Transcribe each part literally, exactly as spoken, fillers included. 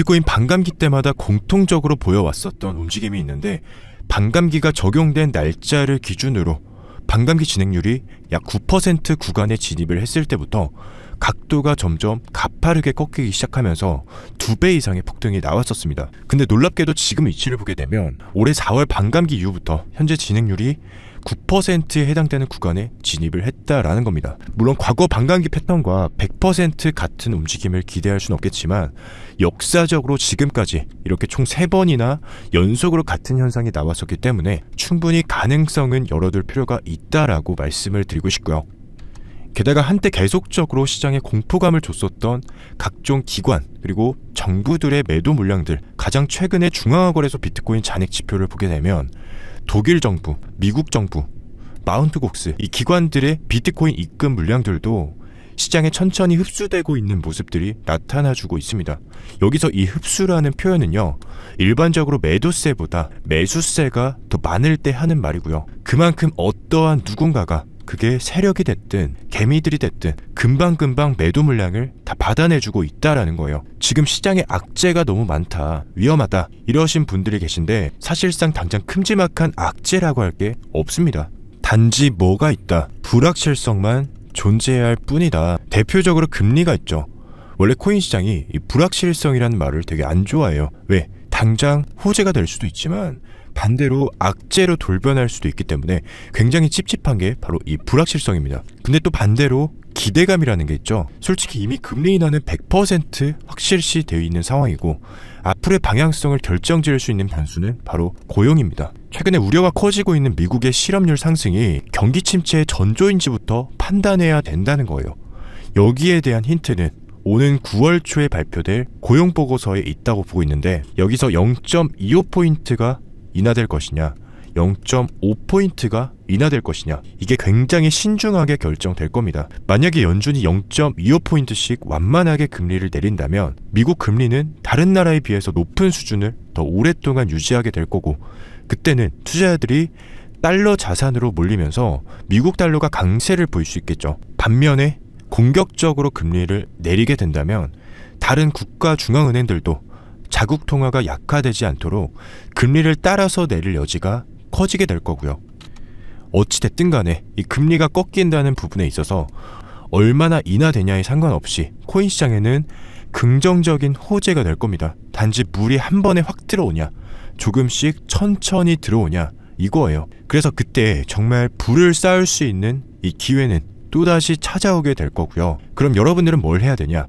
비트코인 반감기 때마다 공통적으로 보여왔었던 움직임이 있는데, 반감기가 적용된 날짜를 기준으로 반감기 진행률이 약 구 퍼센트 구간에 진입을 했을 때부터 각도가 점점 가파르게 꺾이기 시작하면서 두 배 이상의 폭등이 나왔었습니다. 근데 놀랍게도 지금 위치를 보게 되면 올해 사월 반감기 이후부터 현재 진행률이 구 퍼센트에 해당되는 구간에 진입을 했다라는 겁니다. 물론 과거 반감기 패턴과 백 퍼센트 같은 움직임을 기대할 수는 없겠지만, 역사적으로 지금까지 이렇게 총 세 번이나 연속으로 같은 현상이 나왔었기 때문에 충분히 가능성은 열어둘 필요가 있다라고 말씀을 드리고 싶고요. 게다가 한때 계속적으로 시장에 공포감을 줬었던 각종 기관 그리고 정부들의 매도 물량들, 가장 최근에 중앙거래소 비트코인 잔액 지표를 보게 되면 독일 정부, 미국 정부, 마운트곡스 이 기관들의 비트코인 입금 물량들도 시장에 천천히 흡수되고 있는 모습들이 나타나주고 있습니다. 여기서 이 흡수라는 표현은요, 일반적으로 매도세보다 매수세가 더 많을 때 하는 말이고요, 그만큼 어떠한 누군가가, 그게 세력이 됐든 개미들이 됐든 금방금방 매도 물량을 다 받아내주고 있다라는 거예요. 지금 시장에 악재가 너무 많다, 위험하다 이러신 분들이 계신데, 사실상 당장 큼지막한 악재라고 할 게 없습니다. 단지 뭐가 있다, 불확실성만 존재할 뿐이다. 대표적으로 금리가 있죠. 원래 코인 시장이 이 불확실성이라는 말을 되게 안 좋아해요. 왜? 당장 호재가 될 수도 있지만 반대로 악재로 돌변할 수도 있기 때문에 굉장히 찝찝한 게 바로 이 불확실성입니다. 근데 또 반대로 기대감이라는 게 있죠. 솔직히 이미 금리 인하는 백 퍼센트 확실시 되어 있는 상황이고, 앞으로의 방향성을 결정지을 수 있는 변수는 바로 고용입니다. 최근에 우려가 커지고 있는 미국의 실업률 상승이 경기 침체의 전조인지부터 판단해야 된다는 거예요. 여기에 대한 힌트는 오는 구월 초에 발표될 고용보고서에 있다고 보고 있는데, 여기서 영 점 이오 포인트가 인하될 것이냐, 영 점 오 포인트가 인하될 것이냐, 이게 굉장히 신중하게 결정될 겁니다. 만약에 연준이 영 점 이오 포인트씩 완만하게 금리를 내린다면 미국 금리는 다른 나라에 비해서 높은 수준을 더 오랫동안 유지하게 될 거고, 그때는 투자자들이 달러 자산으로 몰리면서 미국 달러가 강세를 보일 수 있겠죠. 반면에 공격적으로 금리를 내리게 된다면 다른 국가 중앙은행들도 자국 통화가 약화되지 않도록 금리를 따라서 내릴 여지가 커지게 될 거고요. 어찌됐든 간에 이 금리가 꺾인다는 부분에 있어서 얼마나 인하되냐에 상관없이 코인 시장에는 긍정적인 호재가 될 겁니다. 단지 물이 한 번에 확 들어오냐, 조금씩 천천히 들어오냐 이거예요. 그래서 그때 정말 불을 쌓을 수 있는 이 기회는 또다시 찾아오게 될 거고요. 그럼 여러분들은 뭘 해야 되냐?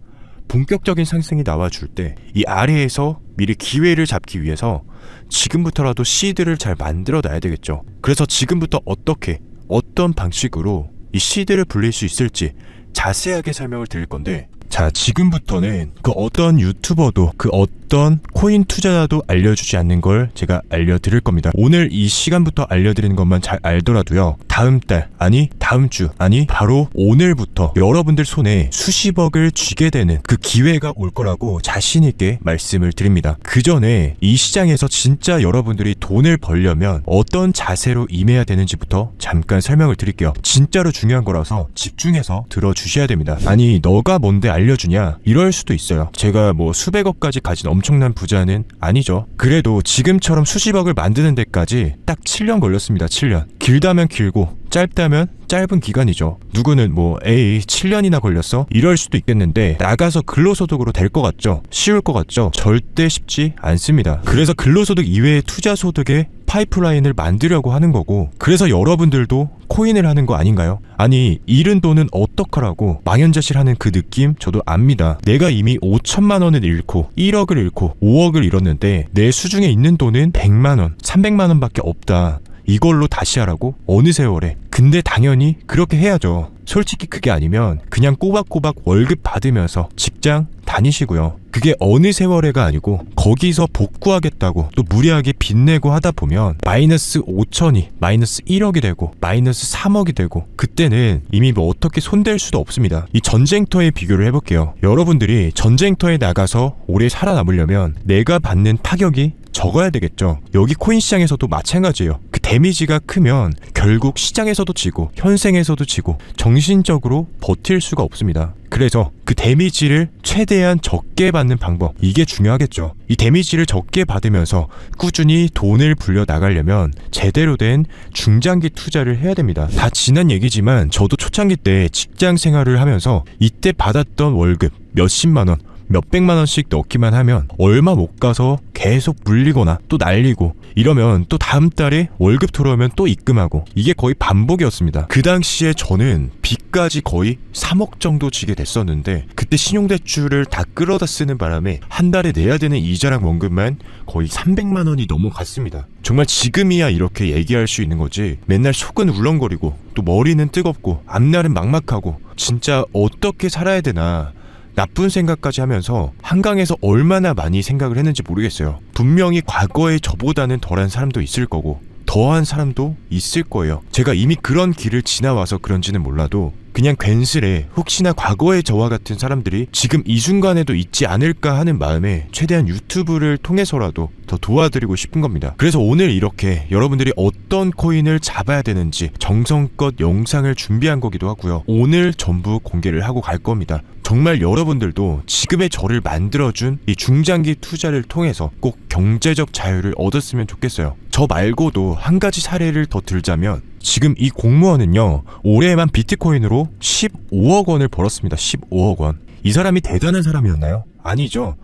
본격적인 상승이 나와줄 때 이 아래에서 미리 기회를 잡기 위해서 지금부터라도 시드를 잘 만들어 놔야 되겠죠. 그래서 지금부터 어떻게, 어떤 방식으로 이 시드를 불릴 수 있을지 자세하게 설명을 드릴 건데, 자, 지금부터는 그 어떤 유튜버도 그 어떤 코인 투자자도 알려주지 않는 걸 제가 알려드릴 겁니다. 오늘 이 시간부터 알려드리는 것만 잘 알더라도요, 다음 달, 아니 다음 주, 아니 바로 오늘부터 여러분들 손에 수십억을 쥐게 되는 그 기회가 올 거라고 자신 있게 말씀을 드립니다. 그 전에 이 시장에서 진짜 여러분들이 돈을 벌려면 어떤 자세로 임해야 되는지부터 잠깐 설명을 드릴게요. 진짜로 중요한 거라서 집중해서 들어주셔야 됩니다. 아니 너가 뭔데 알 알려주냐 이럴 수도 있어요. 제가 뭐 수백억까지 가진 엄청난 부자는 아니죠. 그래도 지금처럼 수십억을 만드는 데까지 딱 칠 년 걸렸습니다. 칠 년. 길다면 길고 짧다면 짧은 기간이죠. 누구는 뭐 에이 칠 년이나 걸렸어? 이럴 수도 있겠는데, 나가서 근로소득으로 될 것 같죠? 쉬울 것 같죠? 절대 쉽지 않습니다. 그래서 근로소득 이외의 투자소득의 파이프라인을 만들려고 하는 거고, 그래서 여러분들도 코인을 하는 거 아닌가요? 아니 잃은 돈은 어떡하라고 망연자실하는 그 느낌 저도 압니다. 내가 이미 오천만 원을 잃고 일억을 잃고 오억을 잃었는데 내 수중에 있는 돈은 백만 원, 삼백만 원 밖에 없다. 이걸로 다시 하라고? 어느 세월에? 근데 당연히 그렇게 해야죠. 솔직히 그게 아니면 그냥 꼬박꼬박 월급 받으면서 직장 다니시고요. 그게 어느 세월에가 아니고 거기서 복구하겠다고 또 무리하게 빚내고 하다 보면 마이너스 오천이 마이너스 일억이 되고 마이너스 삼억이 되고, 그때는 이미 뭐 어떻게 손댈 수도 없습니다. 이 전쟁터에 비교를 해볼게요. 여러분들이 전쟁터에 나가서 오래 살아남으려면 내가 받는 타격이 적어야 되겠죠. 여기 코인 시장에서도 마찬가지예요. 그 데미지가 크면 결국 시장에서도 지고 현생에서도 지고 정신적으로 버틸 수가 없습니다. 그래서 그 데미지를 최대한 적게 받는 방법, 이게 중요하겠죠. 이 데미지를 적게 받으면서 꾸준히 돈을 불려 나가려면 제대로 된 중장기 투자를 해야 됩니다. 다 지난 얘기지만 저도 초창기 때 직장 생활을 하면서 이때 받았던 월급 몇십만 원, 몇백만 원씩 넣기만 하면 얼마 못 가서 계속 물리거나 또 날리고 이러면 또 다음 달에 월급 들어오면 또 입금하고, 이게 거의 반복이었습니다. 그 당시에 저는 빚까지 거의 삼억 정도 지게 됐었는데 그때 신용대출을 다 끌어다 쓰는 바람에 한 달에 내야 되는 이자랑 원금만 거의 삼백만 원이 넘어갔습니다. 정말 지금이야 이렇게 얘기할 수 있는 거지 맨날 속은 울렁거리고 또 머리는 뜨겁고 앞날은 막막하고 진짜 어떻게 살아야 되나 나쁜 생각까지 하면서 한강에서 얼마나 많이 생각을 했는지 모르겠어요. 분명히 과거에 저보다는 덜한 사람도 있을 거고 더한 사람도 있을 거예요. 제가 이미 그런 길을 지나와서 그런지는 몰라도 그냥 괜스레 혹시나 과거의 저와 같은 사람들이 지금 이 순간에도 있지 않을까 하는 마음에 최대한 유튜브를 통해서라도 더 도와드리고 싶은 겁니다. 그래서 오늘 이렇게 여러분들이 어떤 코인을 잡아야 되는지 정성껏 영상을 준비한 거기도 하고요. 오늘 전부 공개를 하고 갈 겁니다. 정말 여러분들도 지금의 저를 만들어준 이 중장기 투자를 통해서 꼭 경제적 자유를 얻었으면 좋겠어요. 저 말고도 한 가지 사례를 더 들자면 지금 이 공무원은요 올해에만 비트코인으로 십오억 원을 벌었습니다. 십오억 원. 이 사람이 대단한 사람이었나요? 아니죠.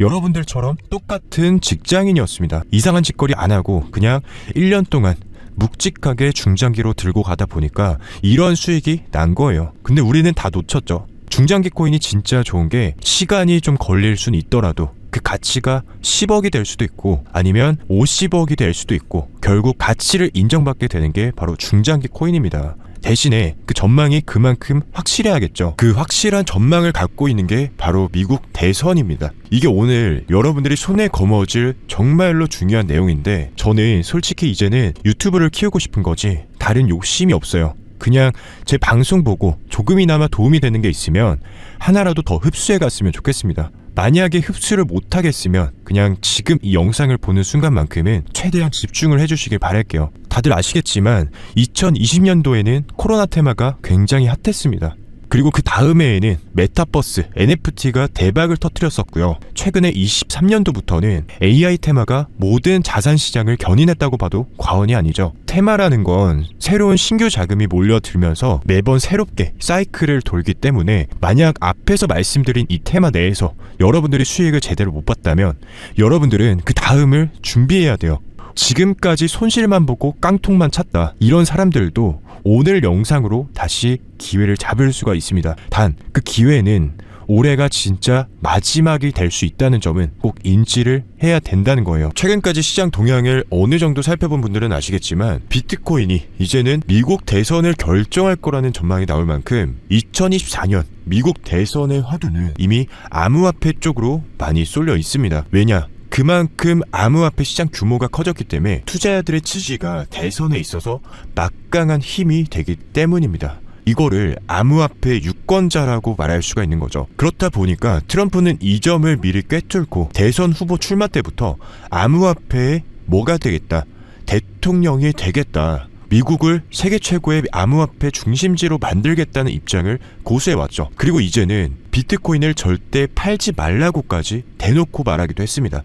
여러분들처럼 똑같은 직장인이었습니다. 이상한 짓거리 안 하고 그냥 일 년 동안 묵직하게 중장기로 들고 가다 보니까 이런 수익이 난 거예요. 근데 우리는 다 놓쳤죠. 중장기 코인이 진짜 좋은 게 시간이 좀 걸릴 순 있더라도 그 가치가 십억이 될 수도 있고 아니면 오십억이 될 수도 있고 결국 가치를 인정받게 되는 게 바로 중장기 코인입니다. 대신에 그 전망이 그만큼 확실해야겠죠. 그 확실한 전망을 갖고 있는 게 바로 미국 대선입니다. 이게 오늘 여러분들이 손에 거머쥘 정말로 중요한 내용인데 저는 솔직히 이제는 유튜브를 키우고 싶은 거지 다른 욕심이 없어요. 그냥 제 방송 보고 조금이나마 도움이 되는 게 있으면 하나라도 더 흡수해 갔으면 좋겠습니다. 만약에 흡수를 못하겠으면 그냥 지금 이 영상을 보는 순간만큼은 최대한 집중을 해주시길 바랄게요. 다들 아시겠지만 이천이십 년도에는 코로나 테마가 굉장히 핫했습니다. 그리고 그 다음해에는 메타버스, 엔에프티가 대박을 터뜨렸었고요. 최근에 이십삼 년도부터는 에이아이 테마가 모든 자산 시장을 견인했다고 봐도 과언이 아니죠. 테마라는 건 새로운 신규 자금이 몰려들면서 매번 새롭게 사이클을 돌기 때문에 만약 앞에서 말씀드린 이 테마 내에서 여러분들이 수익을 제대로 못 봤다면 여러분들은 그 다음을 준비해야 돼요. 지금까지 손실만 보고 깡통만 찼다 이런 사람들도 오늘 영상으로 다시 기회를 잡을 수가 있습니다. 단 그 기회는 올해가 진짜 마지막이 될 수 있다는 점은 꼭 인지를 해야 된다는 거예요. 최근까지 시장 동향을 어느 정도 살펴본 분들은 아시겠지만 비트코인이 이제는 미국 대선을 결정할 거라는 전망이 나올 만큼 이천이십사 년 미국 대선의 화두는 이미 암호화폐 쪽으로 많이 쏠려 있습니다. 왜냐? 그만큼 암호화폐 시장 규모가 커졌기 때문에 투자자들의 지지가 대선에 있어서 막강한 힘이 되기 때문입니다. 이거를 암호화폐 유권자라고 말할 수가 있는 거죠. 그렇다 보니까 트럼프는 이 점을 미리 꿰뚫고 대선 후보 출마 때부터 암호화폐에 뭐가 되겠다, 대통령이 되겠다, 미국을 세계 최고의 암호화폐 중심지로 만들겠다는 입장을 고수해왔죠. 그리고 이제는 비트코인을 절대 팔지 말라고까지 대놓고 말하기도 했습니다.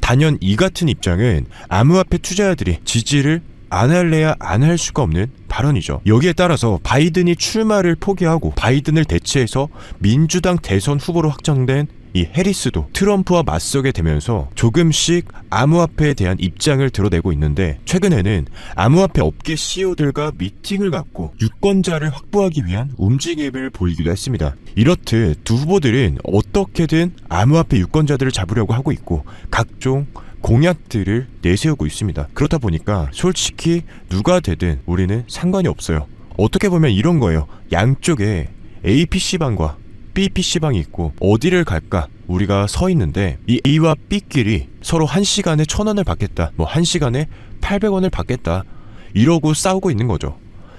단연 이 같은 입장은 암호화폐 투자자들이 지지를 안 할래야 안 할 수가 없는 발언이죠. 여기에 따라서 바이든이 출마를 포기하고 바이든을 대체해서 민주당 대선 후보로 확정된 이 해리스도 트럼프와 맞서게 되면서 조금씩 암호화폐에 대한 입장을 드러내고 있는데 최근에는 암호화폐 업계 씨이오들과 미팅을 갖고 유권자를 확보하기 위한 움직임을 보이기도 했습니다. 이렇듯 두 후보들은 어떻게든 암호화폐 유권자들을 잡으려고 하고 있고 각종 공약들을 내세우고 있습니다. 그렇다 보니까 솔직히 누가 되든 우리는 상관이 없어요. 어떻게 보면 이런 거예요. 양쪽에 에이 피 씨 방과 비 피 씨 방이 있고 어디를 갈까 우리가 서 있는데 이 A와 B끼리 서로 한 시간에 천 원을 받겠다, 뭐 한 시간에 팔백 원을 받겠다 이러고 싸우고 있는 거죠.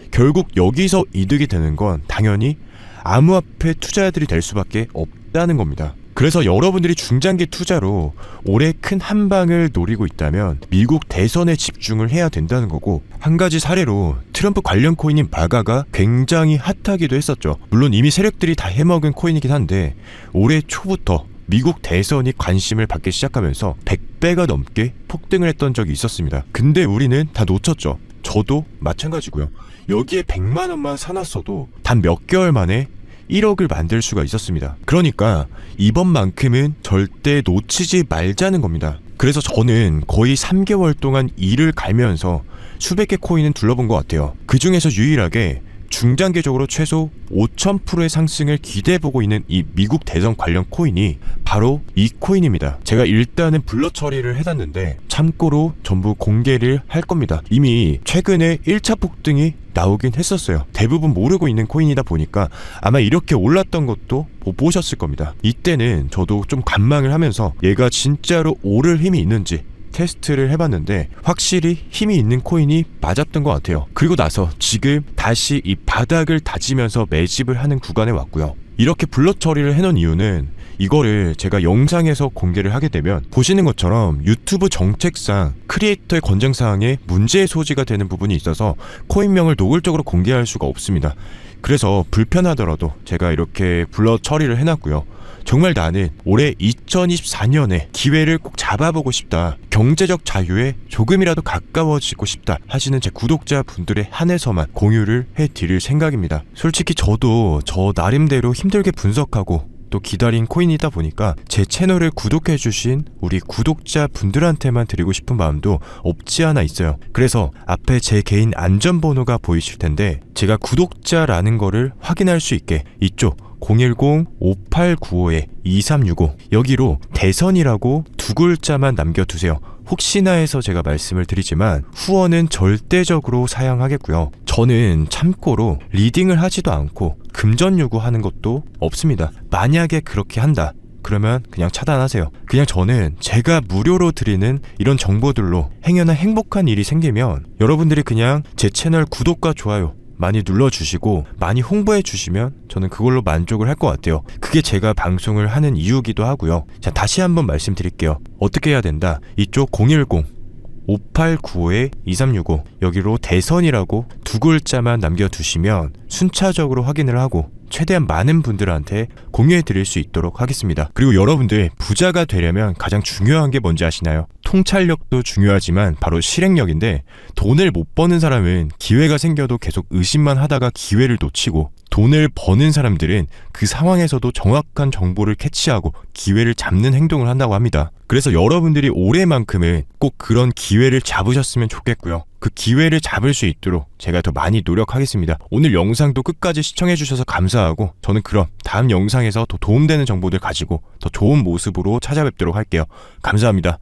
결국 여기서 이득이 되는 건 당연히 암호화폐 투자자들이 될 수밖에 없다는 겁니다. 그래서 여러분들이 중장기 투자로 올해 큰 한방을 노리고 있다면 미국 대선에 집중을 해야 된다는 거고, 한 가지 사례로 트럼프 관련 코인인 마가가 굉장히 핫하기도 했었죠. 물론 이미 세력들이 다 해먹은 코인이긴 한데 올해 초부터 미국 대선이 관심을 받기 시작하면서 백 배가 넘게 폭등을 했던 적이 있었습니다. 근데 우리는 다 놓쳤죠. 저도 마찬가지고요. 여기에 백만 원만 사놨어도 단 몇 개월 만에 일억을 만들 수가 있었습니다. 그러니까 이번만큼은 절대 놓치지 말자는 겁니다. 그래서 저는 거의 삼 개월 동안 일을 갈면서 수백 개 코인은 둘러본 것 같아요. 그 중에서 유일하게 중장기적으로 최소 오천 퍼센트의 상승을 기대해보고 있는 이 미국 대선 관련 코인이 바로 이 코인입니다. 제가 일단은 블러 처리를 해놨는데 참고로 전부 공개를 할 겁니다. 이미 최근에 일 차 폭등이 나오긴 했었어요. 대부분 모르고 있는 코인이다 보니까 아마 이렇게 올랐던 것도 못 보셨을 겁니다. 이때는 저도 좀 관망을 하면서 얘가 진짜로 오를 힘이 있는지 테스트를 해봤는데 확실히 힘이 있는 코인이 맞았던 것 같아요. 그리고 나서 지금 다시 이 바닥을 다지면서 매집을 하는 구간에 왔고요. 이렇게 블러 처리를 해놓은 이유는 이거를 제가 영상에서 공개를 하게 되면 보시는 것처럼 유튜브 정책상 크리에이터의 권장사항에 문제의 소지가 되는 부분이 있어서 코인명을 노골적으로 공개할 수가 없습니다. 그래서 불편하더라도 제가 이렇게 블러 처리를 해놨고요. 정말 나는 올해 이천이십사 년에 기회를 꼭 잡아보고 싶다, 경제적 자유에 조금이라도 가까워지고 싶다 하시는 제 구독자분들에 한해서만 공유를 해드릴 생각입니다. 솔직히 저도 저 나름대로 힘들게 분석하고 또 기다린 코인이다 보니까 제 채널을 구독해주신 우리 구독자분들한테만 드리고 싶은 마음도 없지 않아 있어요. 그래서 앞에 제 개인 안전번호가 보이실 텐데 제가 구독자라는 거를 확인할 수 있게 이쪽 공일공 오팔구오 이삼육오 여기로 대선이라고 두 글자만 남겨두세요. 혹시나 해서 제가 말씀을 드리지만 후원은 절대적으로 사양하겠고요. 저는 참고로 리딩을 하지도 않고 금전 요구하는 것도 없습니다. 만약에 그렇게 한다 그러면 그냥 차단하세요. 그냥 저는 제가 무료로 드리는 이런 정보들로 행여나 행복한 일이 생기면 여러분들이 그냥 제 채널 구독과 좋아요 많이 눌러주시고 많이 홍보해주시면 저는 그걸로 만족을 할 것 같아요. 그게 제가 방송을 하는 이유기도 하고요. 자, 다시 한번 말씀드릴게요. 어떻게 해야 된다? 이쪽 공일공 오팔구오 이삼육오 여기로 대선이라고 두 글자만 남겨두시면 순차적으로 확인을 하고 최대한 많은 분들한테 공유해 드릴 수 있도록 하겠습니다. 그리고 여러분들 부자가 되려면 가장 중요한 게 뭔지 아시나요? 통찰력도 중요하지만 바로 실행력인데, 돈을 못 버는 사람은 기회가 생겨도 계속 의심만 하다가 기회를 놓치고, 돈을 버는 사람들은 그 상황에서도 정확한 정보를 캐치하고 기회를 잡는 행동을 한다고 합니다. 그래서 여러분들이 올해만큼은 꼭 그런 기회를 잡으셨으면 좋겠고요. 그 기회를 잡을 수 있도록 제가 더 많이 노력하겠습니다. 오늘 영상도 끝까지 시청해주셔서 감사하고 저는 그럼 다음 영상에서 더 도움되는 정보들 가지고 더 좋은 모습으로 찾아뵙도록 할게요. 감사합니다.